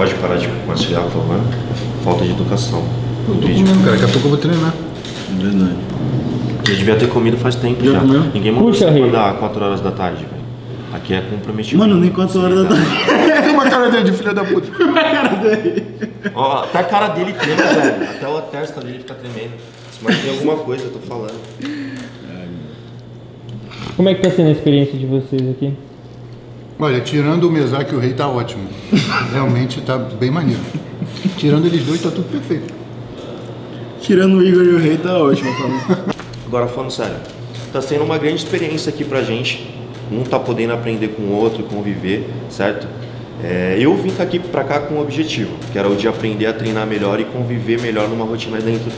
pode parar de compartilhar, por favor? Falta de educação. Eu tô comendo, cara. Daqui a pouco eu vou treinar. Verdade. Eu devia ter comido faz tempo já. Ninguém mandou você acordar 4 horas da tarde, velho. Aqui é comprometido. Mano, nem 4 horas da tarde. Tem uma cara dele de filha da puta. Tem uma cara dele. Ó, até a cara dele treme, velho. Até a testa dele fica tremendo. Mas tem alguma coisa, eu tô falando. Como é que tá sendo a experiência de vocês aqui? Olha, tirando o Mesak, o rei tá ótimo. Realmente tá bem maneiro. Tirando eles dois, tá tudo perfeito. Tirando o Igor e o rei, tá ótimo pra mim. Agora falando sério, tá sendo uma grande experiência aqui pra gente. Um tá podendo aprender com o outro, conviver, certo? É, eu vim aqui pra cá com um objetivo, que era o de aprender a treinar melhor e conviver melhor numa rotina dentro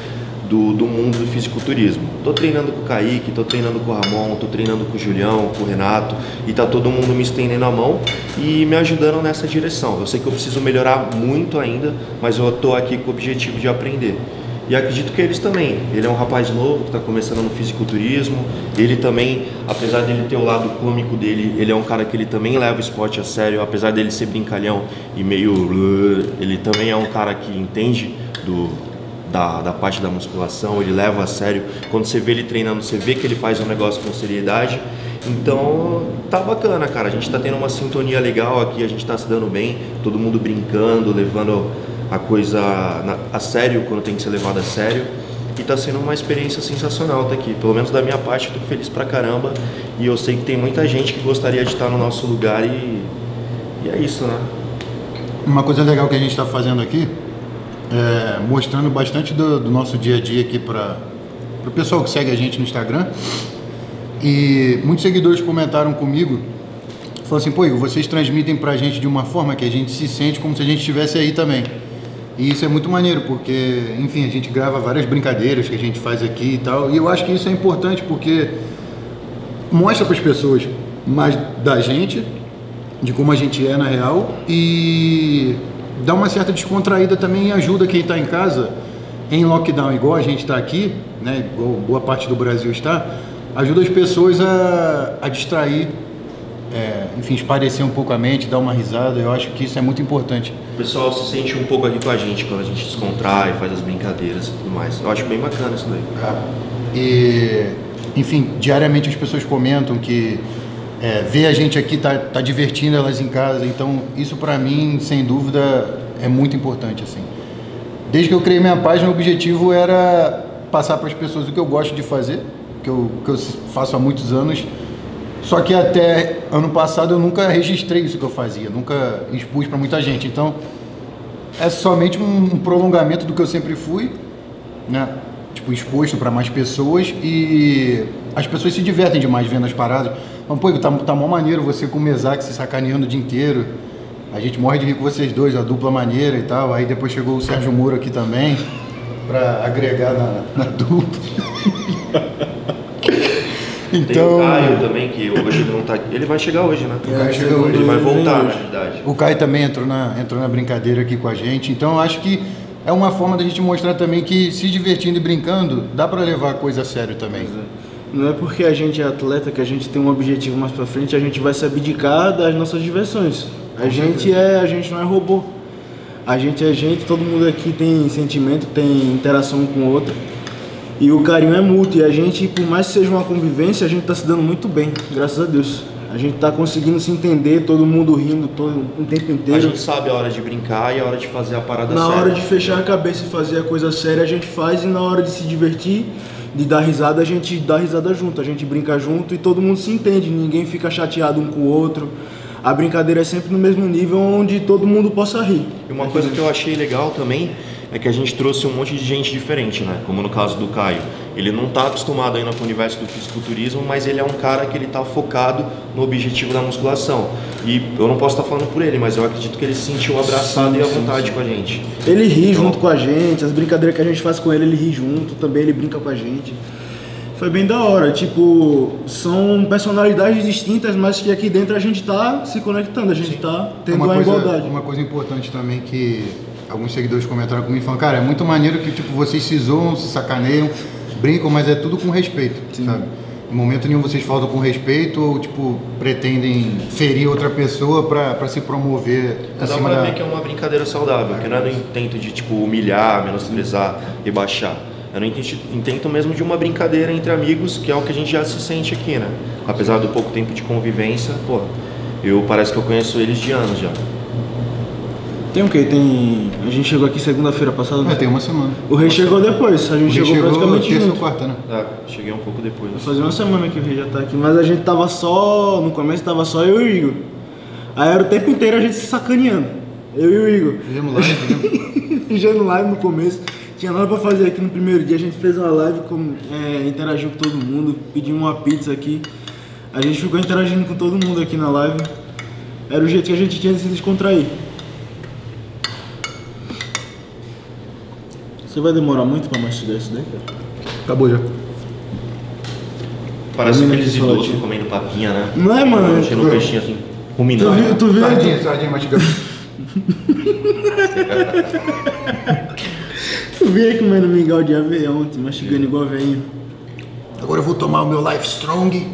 do mundo do fisiculturismo. Tô treinando com o Kaique, tô treinando com o Ramon, tô treinando com o Julião, com o Renato, e tá todo mundo me estendendo a mão e me ajudando nessa direção. Eu sei que eu preciso melhorar muito ainda, mas eu tô aqui com o objetivo de aprender. E acredito que eles também. Ele é um rapaz novo que está começando no fisiculturismo. Ele também, apesar dele ter o lado cômico dele, ele é um cara que ele também leva o esporte a sério. Apesar dele ser brincalhão e meio... ele também é um cara que entende da parte da musculação, ele leva a sério. Quando você vê ele treinando, você vê que ele faz um negócio com seriedade. Então tá bacana, cara. A gente tá tendo uma sintonia legal aqui, a gente tá se dando bem, todo mundo brincando, levando a coisa a sério quando tem que ser levada a sério, e tá sendo uma experiência sensacional tá aqui. Pelo menos da minha parte, eu tô feliz pra caramba, e eu sei que tem muita gente que gostaria de estar no nosso lugar, e é isso, né? Uma coisa legal que a gente tá fazendo aqui é mostrando bastante do nosso dia a dia aqui para o pessoal que segue a gente no Instagram, e muitos seguidores comentaram comigo. Falou assim, pô, Igor, vocês transmitem pra gente de uma forma que a gente se sente como se a gente estivesse aí também. E isso é muito maneiro, porque, enfim, a gente grava várias brincadeiras que a gente faz aqui e tal. E eu acho que isso é importante, porque mostra pras pessoas mais da gente, de como a gente é na real, e dá uma certa descontraída também, e ajuda quem tá em casa, em lockdown, igual a gente tá aqui, né, igual boa parte do Brasil está, ajuda as pessoas a distrair, enfim, esparecer um pouco a mente, dar uma risada. Eu acho que isso é muito importante. O pessoal se sente um pouco aqui com a gente, quando a gente descontrai, faz as brincadeiras e tudo mais. Eu acho bem bacana isso daí. E, enfim, diariamente as pessoas comentam que ver a gente aqui tá divertindo elas em casa. Então isso pra mim, sem dúvida, é muito importante, assim. Desde que eu criei minha página, o objetivo era passar para as pessoas o que eu gosto de fazer, que eu faço há muitos anos. Só que até ano passado eu nunca registrei isso que eu fazia, nunca expus para muita gente. Então é somente um prolongamento do que eu sempre fui, né? Tipo, exposto para mais pessoas, e as pessoas se divertem demais vendo as paradas. Mas, pô, tá mó maneiro você com o Mesak se sacaneando o dia inteiro. A gente morre de rir com vocês dois, a dupla maneira e tal. Aí depois chegou o Sérgio Moura aqui também, para agregar na dupla. Então... Tem o Caio também, que hoje não tá aqui. Ele vai chegar hoje, né? O Caio chegou hoje. Ele vai voltar, na verdade. O Caio também entrou na brincadeira aqui com a gente. Então, acho que é uma forma da gente mostrar também que, se divertindo e brincando, dá pra levar a coisa a sério também. Não é porque a gente é atleta que a gente tem um objetivo mais pra frente, a gente vai se abdicar das nossas diversões. A gente não é robô. A gente, todo mundo aqui tem sentimento, tem interação com o outro. E o carinho é mútuo, e a gente, por mais que seja uma convivência, a gente tá se dando muito bem, graças a Deus. A gente tá conseguindo se entender, todo mundo rindo o tempo inteiro. A gente sabe a hora de brincar e a hora de fazer a parada séria. Na hora de fechar a cabeça e fazer a coisa séria, a gente faz, e na hora de se divertir, de dar risada, a gente dá risada junto, a gente brinca junto, e todo mundo se entende, ninguém fica chateado um com o outro. A brincadeira é sempre no mesmo nível, onde todo mundo possa rir. E uma coisa que eu achei legal também é que a gente trouxe um monte de gente diferente, né? Como no caso do Caio. Ele não está acostumado ainda com o universo do fisiculturismo, mas ele é um cara que ele está focado no objetivo da musculação. E eu não posso estar falando por ele, mas eu acredito que ele se sentiu abraçado e à vontade com a gente. Ele ri junto com a gente, as brincadeiras que a gente faz com ele, ele ri junto, também ele brinca com a gente. Foi bem da hora, tipo, são personalidades distintas, mas que aqui dentro a gente está se conectando, a gente está tendo uma igualdade. Uma coisa importante também que alguns seguidores comentaram comigo, falando, cara, é muito maneiro que, tipo, vocês se zoam, se sacaneiam, brincam, mas é tudo com respeito, sabe? Em momento nenhum vocês faltam com respeito ou, tipo, pretendem ferir outra pessoa pra se promover? Dá pra ver que é uma brincadeira saudável, que não é no intento de, tipo, humilhar, menosprezar e baixar. É no intento mesmo de uma brincadeira entre amigos, que é o que a gente já se sente aqui, né? Apesar do pouco tempo de convivência, pô, parece que eu conheço eles de anos já. Tem o quê? Tem... A gente chegou aqui segunda-feira passada? Tem uma semana. O Rei chegou depois, a gente chegou praticamente junto. Terça ou quarta, né? Ah, cheguei um pouco depois. Vai fazer uma semana que o Rei já tá aqui, mas a gente tava só... No começo tava só eu e o Igor. Aí era o tempo inteiro a gente se sacaneando. Eu e o Igor. Fizemos live, fizemos live no começo. Tinha nada pra fazer aqui no primeiro dia, a gente fez uma live, interagiu com todo mundo, pedimos uma pizza aqui. A gente ficou interagindo com todo mundo aqui na live. Era o jeito que a gente tinha de se descontrair. Você vai demorar muito pra mastigar isso daí, cara? Acabou já. Parece aqueles idosos comendo papinha, né? Não é, mano? Mexendo um peixinho assim, ruminando. Tu viu? Sardinha mastigando. Tu vi aí comendo mingau de avião, mastigando igual velhinho. Agora eu vou tomar o meu Life Strong.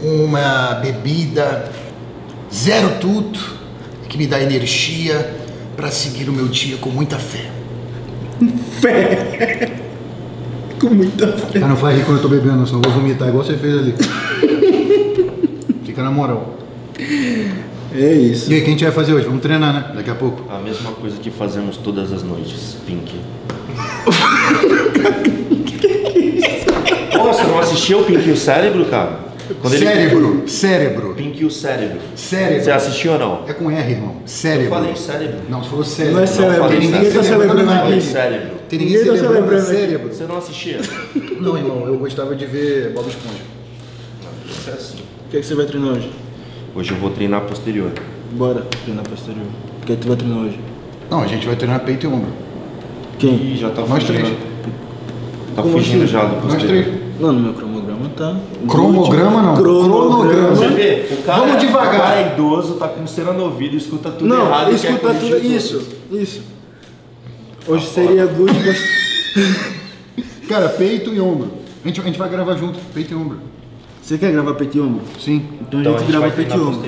Uma bebida zero tudo, que me dá energia pra seguir o meu dia com muita fé. Fé! Com muita fé. Não faz rir quando eu tô bebendo, só vou vomitar igual você fez ali. Fica na moral. É isso. E aí, o que a gente vai fazer hoje? Vamos treinar, né? Daqui a pouco. A mesma coisa que fazemos todas as noites, Pinky. Pô, você não assistiu o Pinky e o Cérebro, cara? Cérebro. Pinky e o Cérebro. Cérebro. Você assistiu ou não? É com R, irmão. Cérebro. Eu falei cérebro. Não, você falou cérebro. Não é cérebro. Não, ninguém tá celebrando nada. Cérebro. Tem ninguém celebrando cérebro. Você não assistia? Não, irmão. Eu gostava de ver Bob Esponja. Isso é assim. O que é que você vai treinar hoje? Hoje eu vou treinar posterior. Bora treinar posterior. O que é que tu vai treinar hoje? Não, a gente vai treinar peito e ombro. Quem? Ih, já tá fugindo. Nós três. Tá fugindo já do posterior. Nós três. Não, no meu cronograma tá... Cronograma não. Cronograma. Você vê, o cara, vamos devagar. O cara é idoso, tá com cera no ouvido, escuta tudo errado. Não, escuta tudo, isso. Hoje seria glúteo... Cara, peito e ombro. A gente vai gravar junto, peito e ombro. Você quer gravar peito e ombro? Sim. Então a gente grava peito e ombro.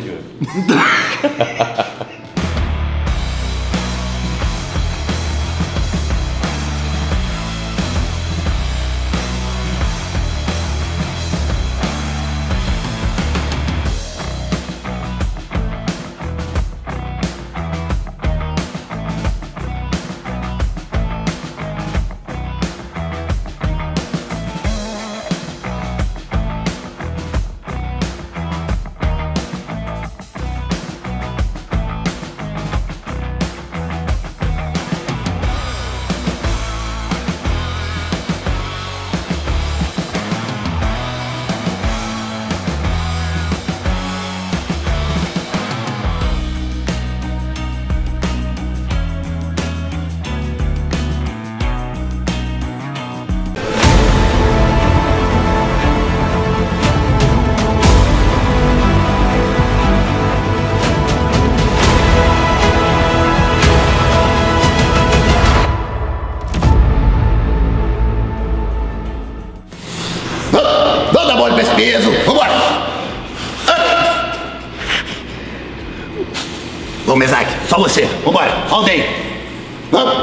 Vambora! Ô, Mesak, só você. Vambora. All day. Vamos.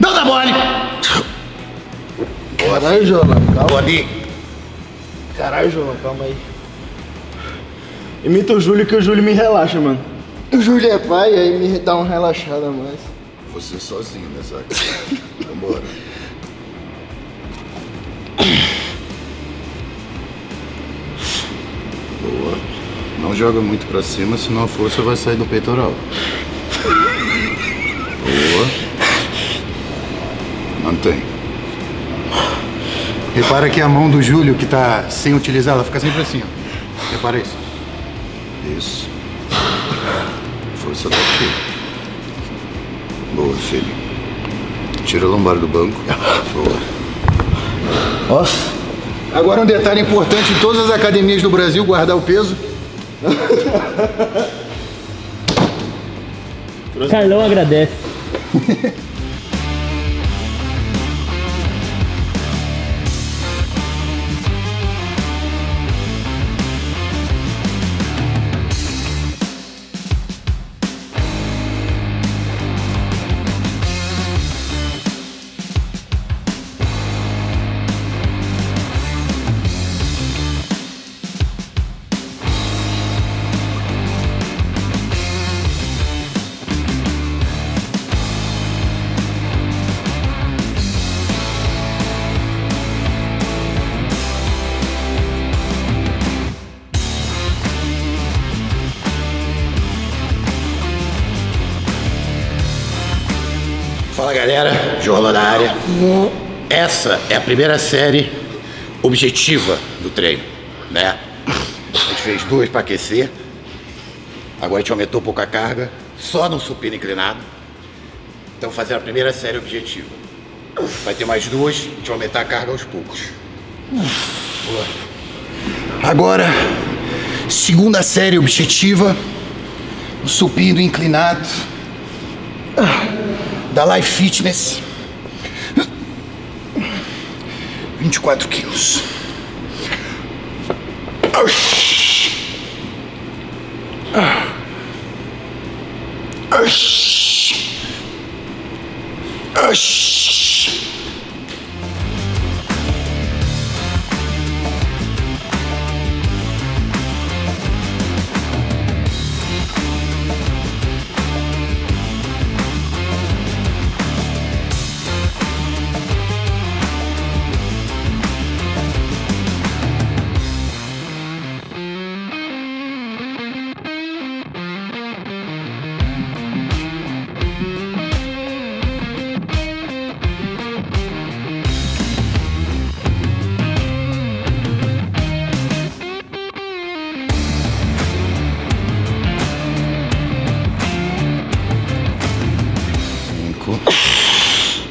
Não dá mole. Caralho, João. Calma aí. Caralho, João. Calma aí. Imita o Júlio que o Júlio me relaxa, mano. O Júlio é pai, aí me dá uma relaxada a mais. Você sozinho, Mesak. Vambora. Não joga muito pra cima, senão a força vai sair do peitoral. Boa. Mantém. Repara que a mão do Júlio, que tá sem utilizar, ela fica sempre assim, ó. Repara isso. Isso. Força daqui. Boa, filho. Tira a lombar do banco. Boa. Nossa. Agora um detalhe importante em todas as academias do Brasil, guardar o peso. Carlão agradece. Fala galera, Jornal na área. Essa é a primeira série objetiva do treino, né? A gente fez duas para aquecer. Agora a gente aumentou um pouco a carga, só no supino inclinado. Então fazer a primeira série objetiva. Vai ter mais duas, a gente vai aumentar a carga aos poucos. Agora, segunda série objetiva, o supino inclinado da Life Fitness, 24 quilos.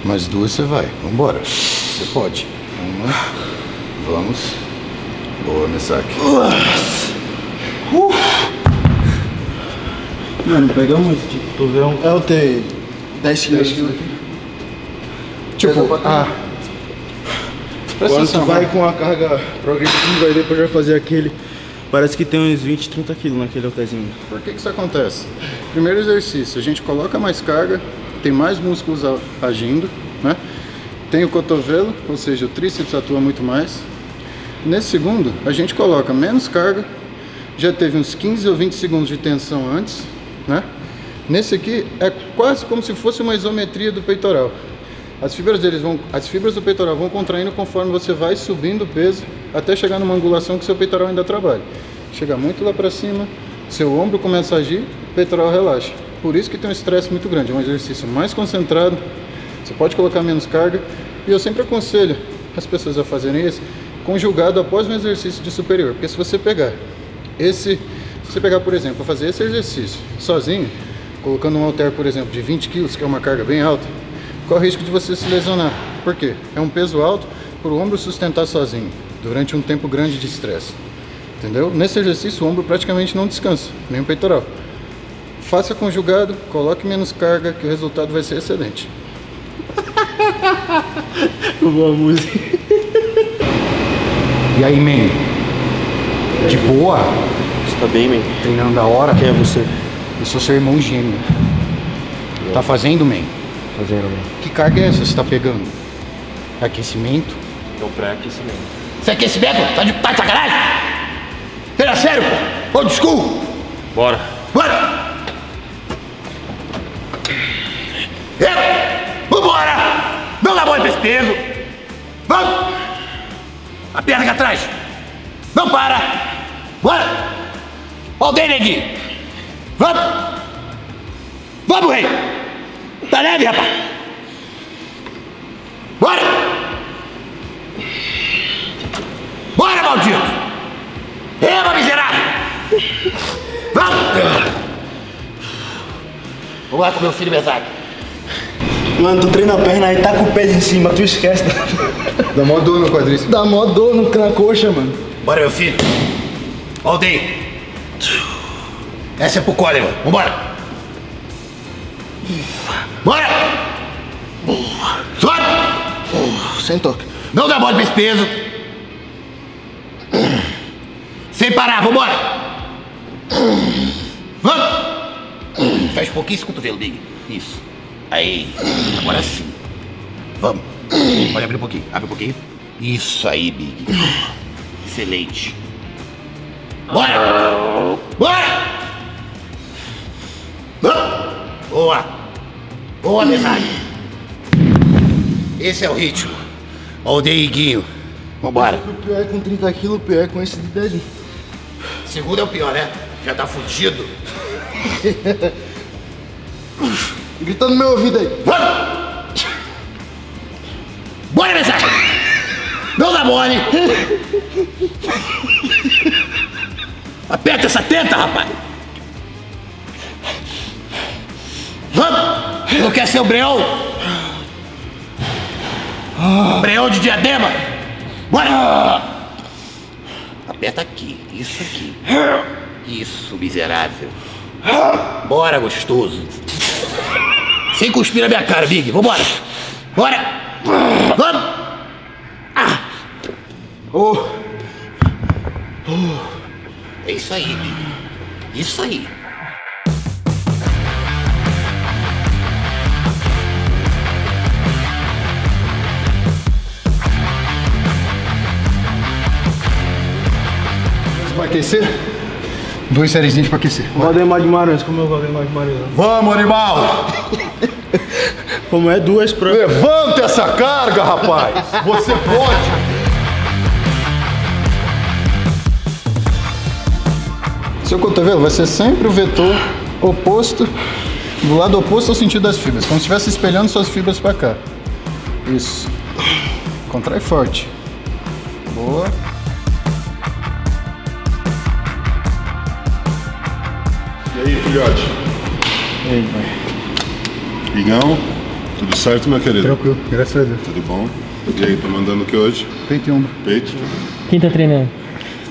Mais duas você vai, vambora. Você pode. Uma, vamos. Boa, Mesak. Mano, pegamos esse tipo, tu vê um. Eu tenho 10 quilos aqui. Tipo, quando tu vai com a carga progressiva e depois vai fazer aquele. Parece que tem uns 20, 30 quilos naquele hotelzinho. Por que que isso acontece? Primeiro exercício, a gente coloca mais carga, tem mais músculos agindo, né? Tem o cotovelo, ou seja, o tríceps atua muito mais. Nesse segundo, a gente coloca menos carga, já teve uns 15 ou 20 segundos de tensão antes, né? Nesse aqui é quase como se fosse uma isometria do peitoral. As fibras do peitoral vão contraindo conforme você vai subindo o peso, até chegar numa angulação que seu peitoral ainda trabalha. Chega muito lá para cima, seu ombro começa a agir, o peitoral relaxa. Por isso que tem um estresse muito grande, é um exercício mais concentrado, você pode colocar menos carga. E eu sempre aconselho as pessoas a fazerem isso conjugado após um exercício de superior. Porque se você pegar por exemplo, fazer esse exercício sozinho, colocando um halter, por exemplo, de 20 kg, que é uma carga bem alta, qual o risco de você se lesionar? Por quê? É um peso alto para o ombro sustentar sozinho durante um tempo grande de estresse, entendeu? Nesse exercício o ombro praticamente não descansa, nem o peitoral. Faça conjugado, coloque menos carga, que o resultado vai ser excelente. Boa música. E aí, man? De boa? Você tá bem, man? Treinando da hora? Quem é você? Eu sou seu irmão gêmeo. É. Tá fazendo, man? Fazendo, man. Que carga é essa que você tá pegando? Aquecimento? É o pré-aquecimento. Isso é aquecimento? Tá de sacanagem? Pera, sério, pô? Old school? Bora. Bora! Vambora! Não dá bola pra esse peso! Vamos! A perna aqui atrás! Não para! Bora! Ó o dele aqui! Vamos! Vamos, rei! Tá leve, rapaz! Bora! Bora, maldito! Eba, miserável! Vamos! Vamos lá com meu filho Mesak. Mano, tu treina a perna aí, tá com o peso em cima, tu esquece. Dá mó dor no quadríceps. Dá mó dor na coxa, mano. Bora, meu filho. Ó o dedo. Essa é pro cólera, mano. Vambora. Bora. Sobe. Sem toque. Não dá bola pra esse peso. Sem parar, vambora. Vamos. Fecha um pouquinho esse cotovelo dele. Isso. Aí, agora sim. Vamos. Pode abrir um pouquinho. Abre um pouquinho. Isso aí, Big. Excelente. Bora! Bora! Boa! Boa, Mesak. Esse é o ritmo. Ó o deiguinho. Vambora. O pior é com 30 kg, o pior é com esse de 10. Segundo é o pior, né? Já tá fudido. Gritando no meu ouvido aí. bunda mole. Aperta essa teta, rapaz. Vamos. Não quer ser o Breão? Breão de diadema. Bora. Aperta aqui. Isso aqui. Isso, miserável. Bora, gostoso. Sem cuspir na minha cara, Big. Vambora. Bora. Vamos. Ah. É isso aí, Big. Isso aí. Vai aquecer? 2 sériezinhas pra aquecer. Valdemar Guimarães, como é o Valdemar Guimarães? Vamos, animal! Como é 2 pra... Levanta essa carga, rapaz! Você pode! Seu cotovelo vai ser sempre o vetor oposto, do lado oposto ao sentido das fibras. Como se estivesse espelhando suas fibras pra cá. Isso. Contrai forte. Boa. E aí, filhote? E aí, pai? Igão, tudo certo, meu querido? Tranquilo, graças a Deus. Tudo bom? E aí, tá mandando o que hoje? Peito e ombro. Peito? Quem tá treinando?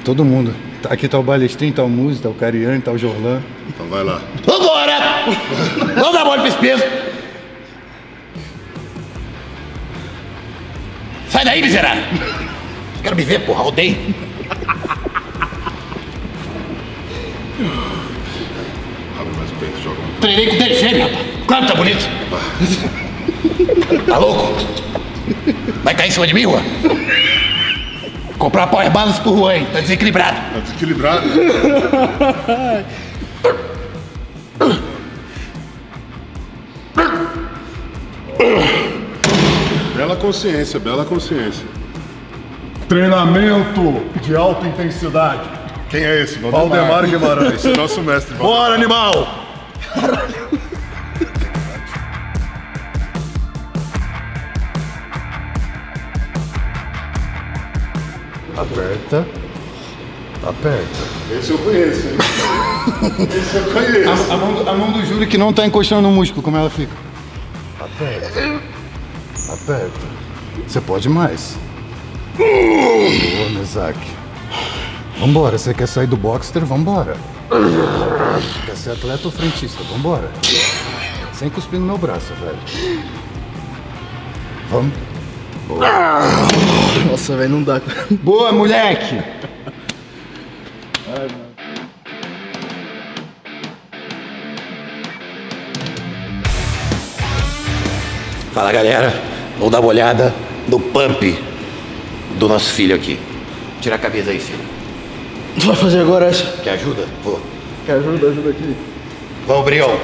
Todo mundo. Aqui tá o Balestrinho, tá o Muzi, tá o Cariani, tá o Jorlan. Então vai lá. Vambora! Vamos dar bola pra esse peso! Sai daí, miserável! Quero me ver, porra, odeio! Treinei com o DG, rapaz. Claro que tá bonito. Tá louco? Vai cair em cima de mim, Juan? Comprar power balance pro Juan, hein? Tá desequilibrado. Tá desequilibrado. Bela consciência, bela consciência. Treinamento de alta intensidade. Quem é esse? Valdemar Guimarães, nosso mestre. Bora, animal! Caralho! Aperta. Aperta. Esse eu conheço, hein? Esse eu conheço. A mão do Júlio que não tá encostando no músculo, como ela fica? Aperta. Aperta. Você pode mais. Boa, Mesak. Vambora, você quer sair do Boxster? Vambora. Quer ser atleta ou frentista? Vambora. Sem cuspir no meu braço, velho. Vamos. Boa. Nossa, velho, não dá. Boa, moleque! Ai, mano. Fala, galera. Vamos dar uma olhada no pump do nosso filho aqui. Tira a cabeça aí, filho. Tu vai fazer agora essa? Quer ajuda? Vou. Quer ajuda? Ajuda aqui. Vamos, Brião.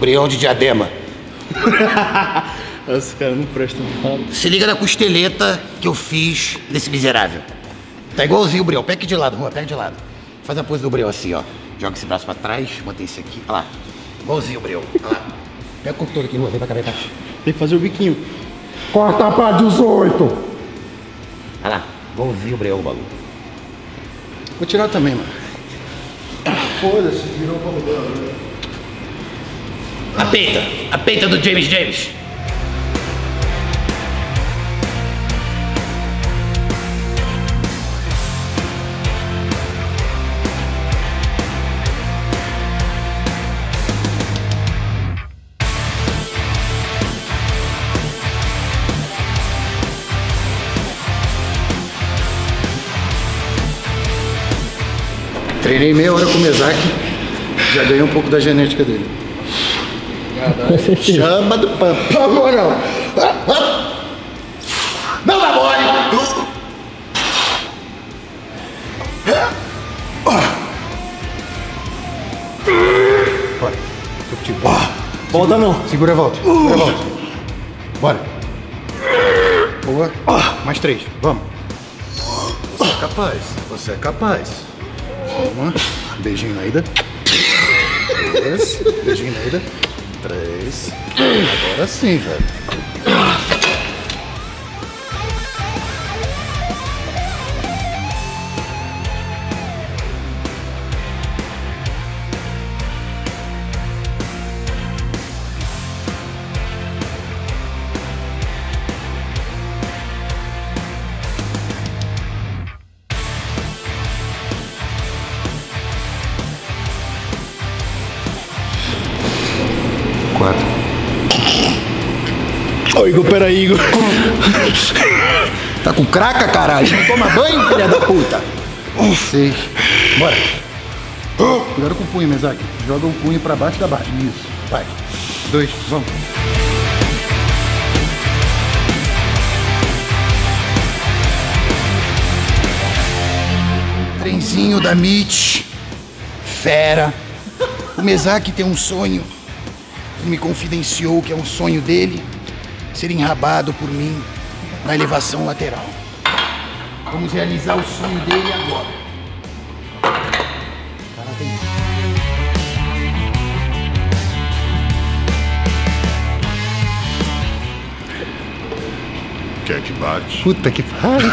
Brião de diadema. Esse cara não presta nada. Se liga na costeleta que eu fiz nesse miserável. Tá igualzinho o Brião. Pega aqui de lado, Rua. Pega de lado. Faz a pose do Brião assim, ó. Joga esse braço pra trás, mantém esse aqui. Olha lá. Igualzinho o Brião. Olha lá. Pega o computador aqui, Rua. Vem pra cá, vem cá. Tem que fazer o biquinho. Corta pra 18. Olha lá. Igualzinho o Brião, o maluco. Vou tirar também, mano. Foda-se, virou pra rodar, né? A peita do James. Treinei meia hora com o Mesak, já ganhei um pouco da genética dele. Chama do pampa. Amor, não. Não dá mole. Volta não. Segura a volta. Segura a volta. Bora. Boa. Mais 3. Vamos. Você é capaz. Você é capaz. Uma, beijinho na ida. 2, beijinho na ida. 3. Agora sim, velho. quatro. Ô, Igor, peraí, Igor. Tá com craca, caralho? Não toma banho, filha da puta. Seis. Bora. Cuidado com o punho, Mesak. Joga o punho pra baixo da barra. Isso. Vai. Dois. Vamos. Trenzinho da Mitch. Fera. O Mesak tem um sonho. Ele me confidenciou que é um sonho dele ser enrabado por mim na elevação lateral. Vamos realizar o sonho dele agora. Parabéns. Quer que bate? Puta que pariu!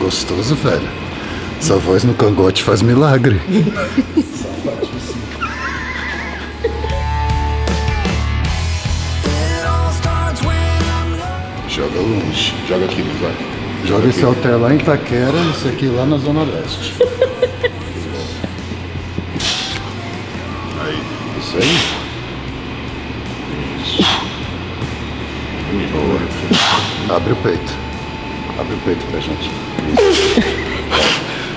Gostoso, velho. Essa voz no cangote faz milagre. Joga longe. Joga aqui, vai. Joga esse alter lá em Itaquera e esse aqui lá na Zona Leste. Aí, isso aí. Isso. Boa. Abre o peito. Abre o peito pra gente.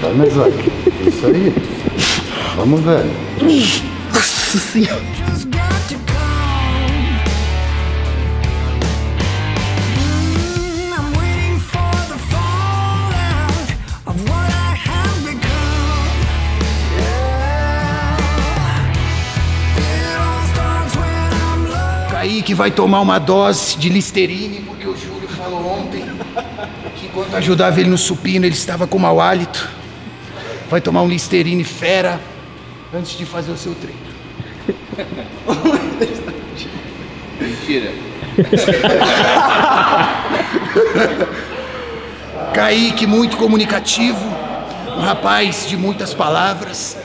Vai, Mesak. Isso aí. Vamos, velho. Nossa Senhora. Kaique vai tomar uma dose de Listerine porque o Júlio falou ontem. Enquanto ajudava ele no supino, ele estava com mau hálito. Vai tomar um Listerine fera antes de fazer o seu treino. Mentira. Kaique, muito comunicativo. Um rapaz de muitas palavras.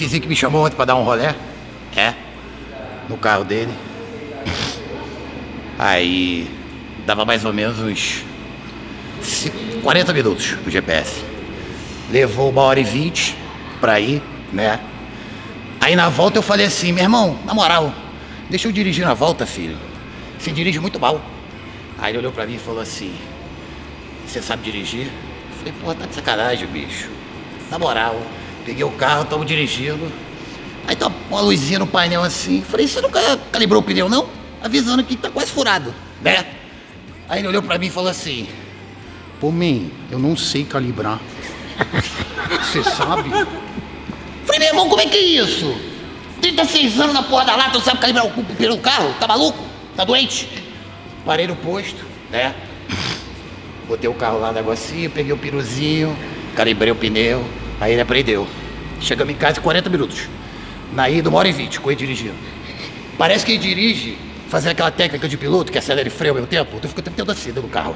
Dizem que me chamou ontem pra dar um rolé. É. No carro dele. Aí dava mais ou menos uns 40 minutos o GPS. Levou 1h20 pra ir, né? Aí na volta eu falei assim, meu irmão, na moral, deixa eu dirigir na volta, filho. Você dirige muito mal. Aí ele olhou pra mim e falou assim, você sabe dirigir? Eu falei, porra, tá de sacanagem, bicho. Na moral. Peguei o carro, tava dirigindo. Aí tá uma luzinha no painel assim. Falei, você nunca calibrou o pneu, não? Avisando que tá quase furado, né? Aí ele olhou pra mim e falou assim, pô, man, eu não sei calibrar. Você sabe? Falei, meu irmão, como é que é isso? 36 anos na porra da lata, não sabe calibrar o pneu do carro? Tá maluco? Tá doente? Parei no posto, né? Botei o carro lá no negocinho, peguei o piruzinho, calibrei o pneu. Aí ele aprendeu. Chegamos em casa em 40 minutos. Na ida, 1h20, com ele dirigindo. Parece que ele dirige fazendo aquela técnica de piloto, que acelera e freia ao mesmo tempo. Eu fico o tempo todo assim, dentro do carro.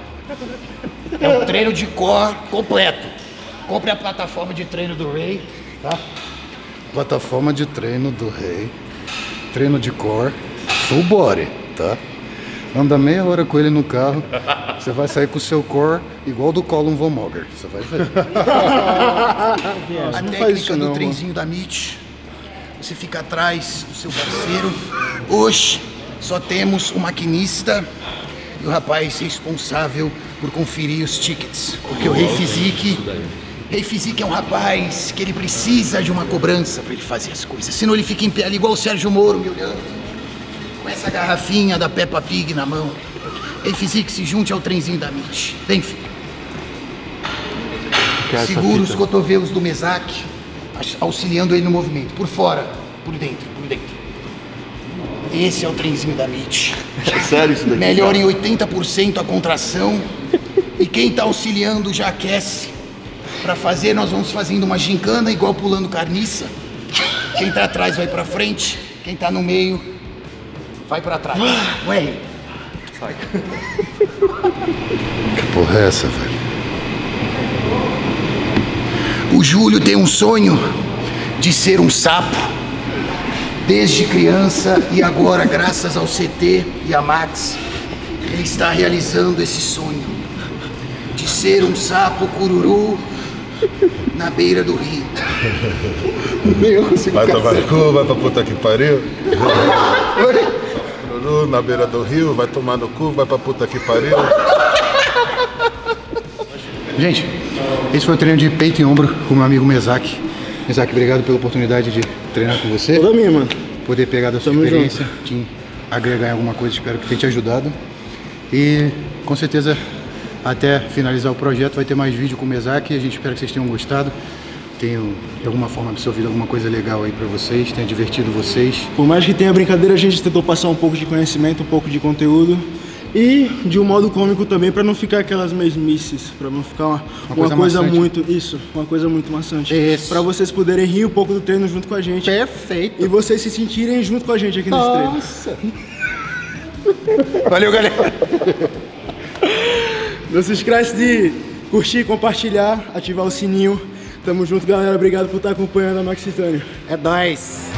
É um treino de core completo. Compre a plataforma de treino do Ray, tá? Plataforma de treino do Ray. Treino de core. Full body, tá? Anda meia hora com ele no carro, você vai sair com o seu core igual do Colin Von Mogger. Você vai ver. A técnica do trenzinho da Mitch, você fica atrás do seu parceiro. Hoje só temos o maquinista e o rapaz responsável por conferir os tickets. Porque o Rei Physique é um rapaz que ele precisa de uma cobrança para ele fazer as coisas. Senão ele fica em pé ali igual o Sérgio Moura me olhando. Com essa garrafinha da Peppa Pig na mão. Ei, Physique, se junte ao trenzinho da Mitch. Vem, filho. Segura os cotovelos do Mesak, auxiliando ele no movimento. Por fora, por dentro, por dentro. Esse é o trenzinho da Mitch. É sério isso daqui? Melhora em 80% a contração. E quem tá auxiliando já aquece. Pra fazer, nós vamos fazendo uma gincana igual pulando carniça. Quem tá atrás vai pra frente, quem tá no meio vai pra trás. Ué! Sai. Que porra é essa, velho? O Júlio tem um sonho de ser um sapo desde criança e agora, graças ao CT e a Max, ele está realizando esse sonho de ser um sapo cururu na beira do rio. Vai tomar no cu, vai pra puta que pariu. Cururu na beira do rio, vai tomar no cu, vai pra puta que pariu. Gente, esse foi o treino de peito e ombro com meu amigo Mesak. Mesak, obrigado pela oportunidade de treinar com você. Toda minha, mano. Poder pegar da sua experiência, te agregar em alguma coisa, espero que tenha te ajudado. E com certeza, até finalizar o projeto, vai ter mais vídeo com o Mesak. A gente espera que vocês tenham gostado, tenham de alguma forma absorvido alguma coisa legal aí pra vocês, tenha divertido vocês. Por mais que tenha brincadeira, a gente tentou passar um pouco de conhecimento, um pouco de conteúdo e de um modo cômico também, pra não ficar aquelas mesmices, pra não ficar uma coisa muito maçante. Isso. Pra vocês poderem rir um pouco do treino junto com a gente. Perfeito. E vocês se sentirem junto com a gente aqui nesse treino. Nossa! Valeu, galera! Não se esquece de curtir, compartilhar, ativar o sininho. Tamo junto, galera. Obrigado por estar acompanhando a Max Titanium. É nóis!